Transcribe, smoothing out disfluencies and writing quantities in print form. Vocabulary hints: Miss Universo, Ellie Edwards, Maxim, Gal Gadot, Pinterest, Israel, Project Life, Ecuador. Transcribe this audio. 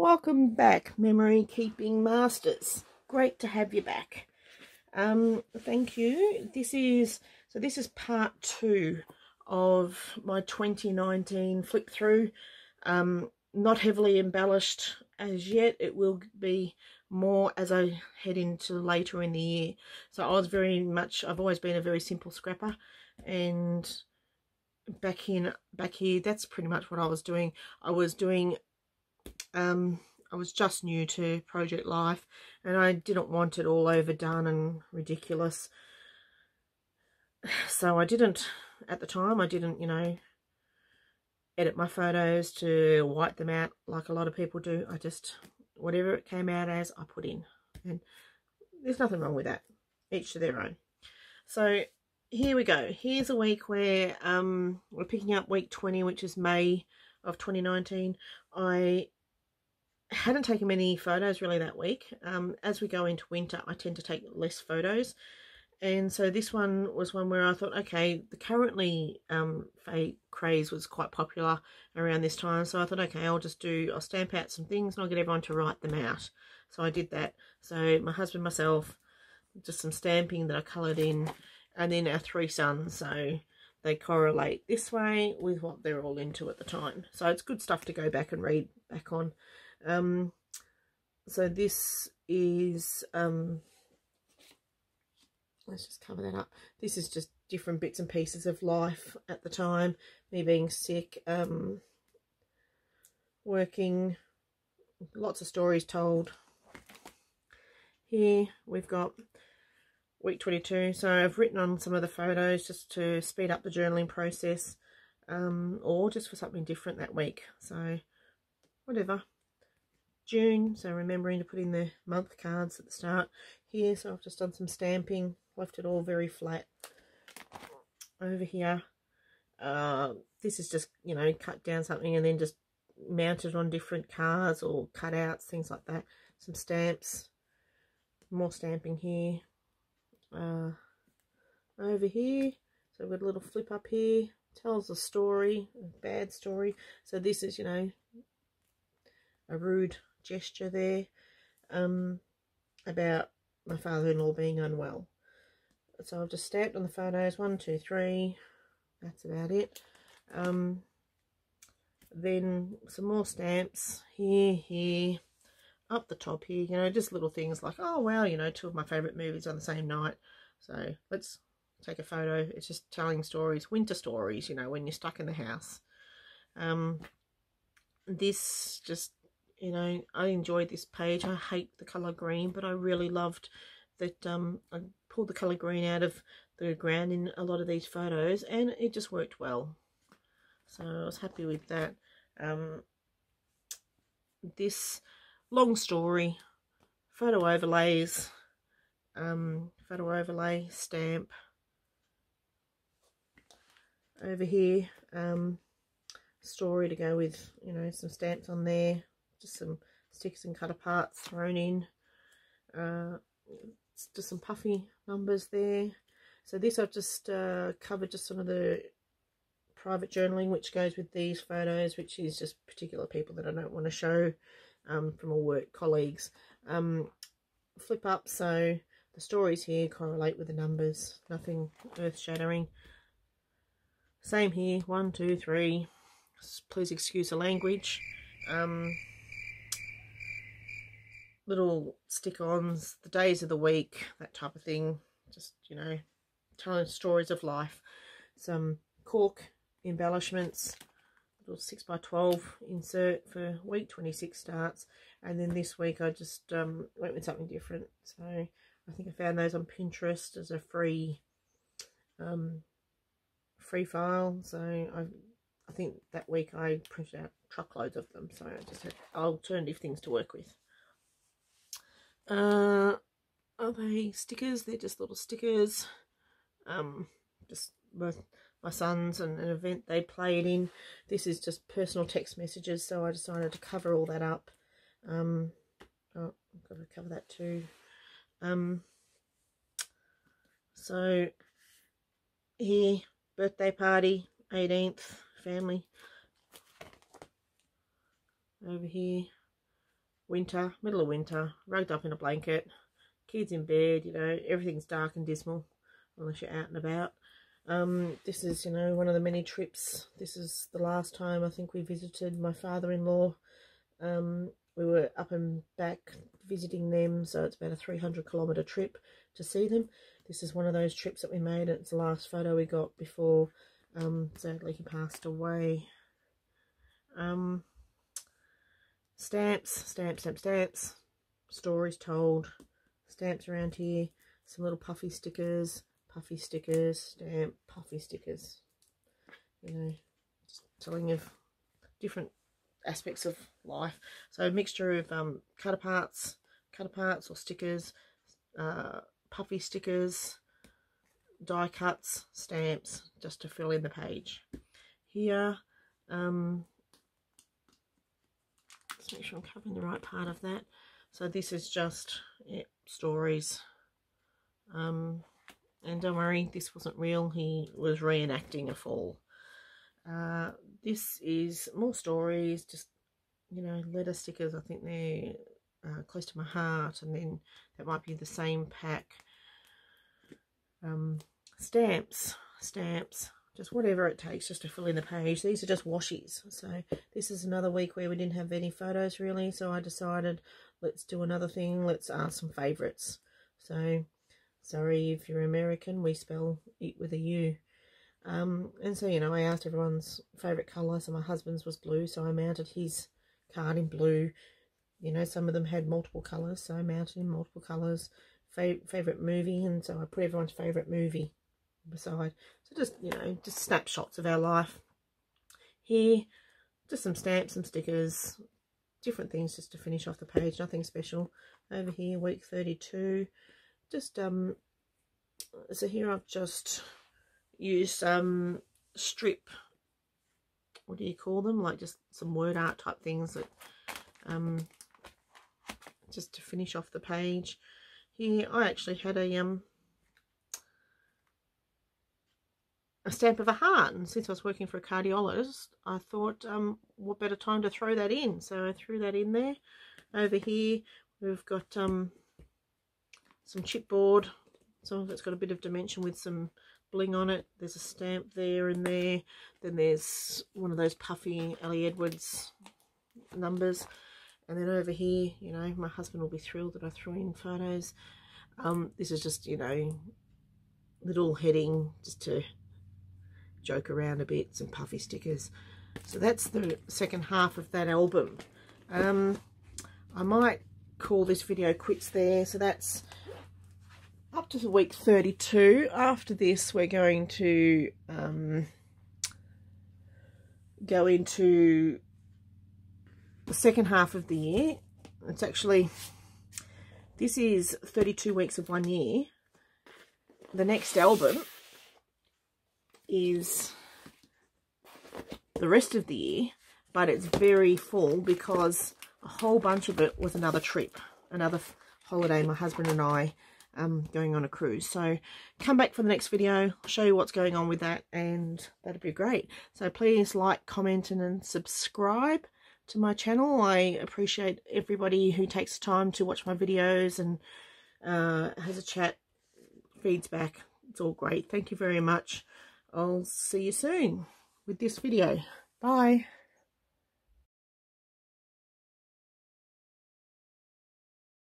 Welcome back, memory keeping masters. Great to have you back. Thank you. This is part two of my 2019 flick through. Not heavily embellished as yet. It will be more as I head into later in the year. So I've always been a very simple scrapper, and back here, that's pretty much what I was doing. I was just new to Project Life, and I didn't want it all overdone and ridiculous. So at the time I didn't, you know, edit my photos to wipe them out like a lot of people do. I just, whatever it came out as, I put in, and there's nothing wrong with that. Each to their own. So here we go. Here's a week where we're picking up week 20, which is May of 2019. I hadn't taken many photos really that week. As we go into winter, I tend to take less photos, and so this one was one where I thought, okay, the currently fake craze was quite popular around this time, so I thought, okay, I'll stamp out some things and I'll get everyone to write them out. So I did that. So my husband, myself, just some stamping that I coloured in, and then our three sons, so they correlate this way with what they're all into at the time. So it's good stuff to go back and read back on. So this is, let's just cover that up. This is just different bits and pieces of life at the time. Me being sick, working, lots of stories told. Here we've got week 22, so I've written on some of the photos just to speed up the journaling process, or just for something different that week, so whatever. June, so remembering to put in the month cards at the start here, so I've just done some stamping, left it all very flat. Over here, this is just, you know, cut down something and then just mounted on different cards or cutouts, things like that. Some stamps, more stamping here. Over here, so we've got a little flip up here, tells a story, a bad story. So this is, you know, a rude gesture there, about my father-in-law being unwell. So I've just stamped on the photos, 1, 2, 3, that's about it. Then some more stamps here, up the top here, you know, just little things like, oh wow, you know, 2 of my favourite movies on the same night, so let's take a photo. It's just telling stories, winter stories, you know, when you're stuck in the house. This just, you know, I enjoyed this page. I hate the colour green, but I really loved that I pulled the colour green out of the ground in a lot of these photos, and it just worked well, so I was happy with that. This long story, photo overlays, photo overlay, stamp. Over here, story to go with, you know, some stamps on there, just some stickers and cut aparts thrown in, just some puffy numbers there. So this I've just covered just some of the private journaling which goes with these photos, which is just particular people that I don't want to show, from all work colleagues. Flip up, so the stories here correlate with the numbers, nothing earth-shattering. Same here, 1, 2, 3, please excuse the language. Little stick-ons, the days of the week, that type of thing, just, you know, telling stories of life. Some cork embellishments, 6x12 insert for week 26 starts, and then this week I just went with something different. So I think I found those on Pinterest as a free free file, so I think that week I printed out truckloads of them, so I just had alternative things to work with. Are they stickers? They're just little stickers, just both my sons and an event they played in. This is just personal text messages, so I decided to cover all that up. Oh, I've got to cover that too. So here, birthday party, 18th, family. Over here, winter, middle of winter, rugged up in a blanket, kids in bed, you know, everything's dark and dismal unless you're out and about. This is, you know, one of the many trips. This is the last time I think we visited my father-in-law. We were up and back visiting them, so it's about a 300-kilometre trip to see them. This is one of those trips that we made. It's the last photo we got before sadly he passed away. Stamps, stories told, stamps around here, some little puffy stickers, stamp, puffy stickers, you know, telling of different aspects of life. So a mixture of cut aparts or stickers, puffy stickers, die cuts, stamps, just to fill in the page. Here, let's make sure I'm covering the right part of that. So this is just, yeah, stories. And don't worry, this wasn't real. He was reenacting a fall. This is more stories, just, you know, letter stickers. I think they're close to my heart, and then that might be the same pack. Stamps, just whatever it takes just to fill in the page. These are just washies. So this is another week where we didn't have any photos really, so I decided let's do another thing. Let's ask some favourites. So sorry if you're American, we spell it with a U. And so, you know, I asked everyone's favourite colour. So my husband's was blue, so I mounted his card in blue. You know, some of them had multiple colours, so I mounted in multiple colours. Favourite movie, and so I put everyone's favourite movie beside. So just, you know, just snapshots of our life. Here, just some stamps, some stickers, different things just to finish off the page, nothing special. Over here, week 32. Just, so here I've just used some strip, what do you call them, like just some word art type things that, just to finish off the page. Here I actually had a stamp of a heart, and since I was working for a cardiologist, I thought, what better time to throw that in, so I threw that in there. Over here we've got, some chipboard. Some of it's got a bit of dimension with some bling on it. There's a stamp there and there. Then there's one of those puffy Ellie Edwards numbers. And then over here, you know, my husband will be thrilled that I threw in photos. This is just, you know, little heading just to joke around a bit. Some puffy stickers. So that's the second half of that album. I might call this video quits there. So that's up to week 32. After this, we're going to go into the second half of the year. It's actually, this is 32 weeks of 1 year. The next album is the rest of the year, but it's very full because a whole bunch of it was another trip, another holiday, my husband and I going on a cruise. So come back for the next video, I'll show you what's going on with that, and that'd be great. So please like, comment and subscribe to my channel. I appreciate everybody who takes the time to watch my videos and has a chat, feeds back. It's all great. Thank you very much. I'll see you soon with this video. Bye.